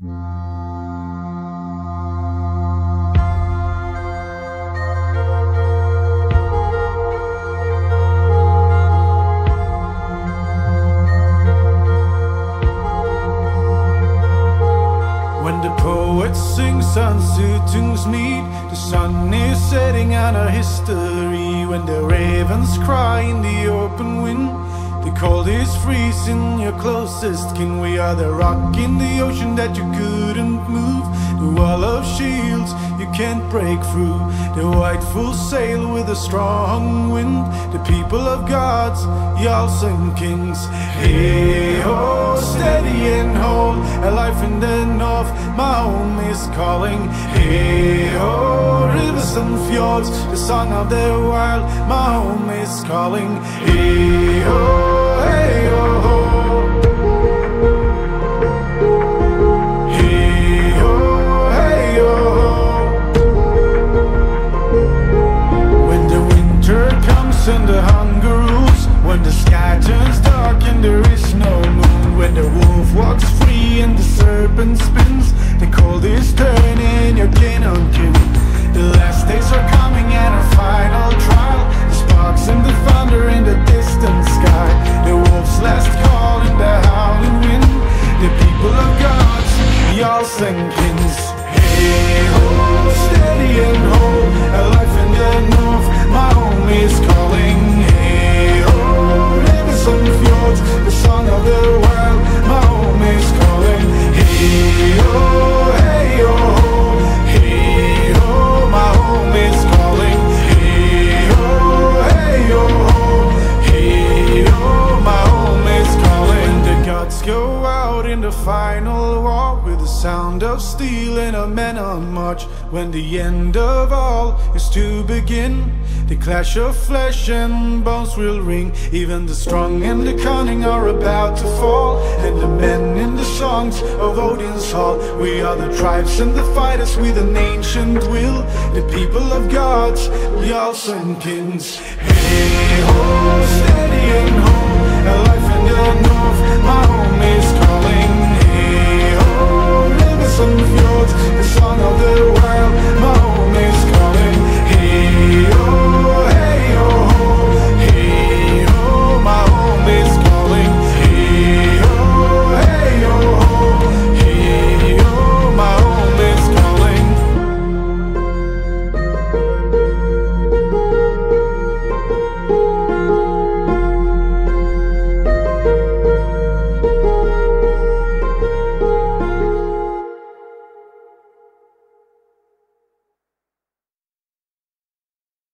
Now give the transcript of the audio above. When the poet sings, sunsets meet. The sun is setting on our history. When the ravens cry in the open wind, the cold is freezing your closest kin. We are the rock in the ocean that you couldn't move, the wall of shields you can't break through, the white full sail with a strong wind, the people of gods, y'all and kings. Hey ho, steady and hold, a life in the north, my home is calling. Hey ho, rivers and fjords, the song of the wild, my home is calling. Hey ho. Hey ho ho, hey ho, hey ho ho. When the winter comes and the hunger rules, when the sky turns dark and there is no moon, when the wolf walks free and the serpent spins, the cold is turning your kin on kin. The last days are coming and our final trial, the sparks and the thunder in the distant sky, the wolf's last call in the howling wind, the people of gods, y'all and kings. Hey ho, steady and hold, a life in the north, my home is calling. Hey ho, rivers and fjords, the song of the wild, my home is calling. Hey ho, hey ho, hey ho, my home is calling. Hey ho, hey ho, hey ho, my home is calling. The gods go out in the final war with the sound of steel and a man on march. When the end of all is to begin, the clash of flesh and bones will ring. Even the strong and the cunning are about to fall, and the men in the songs of Odin's hall. We are the tribes and the fighters with an ancient will, the people of gods, jarls and kings. Hey ho, steady and home, a life in the north, my home is calling.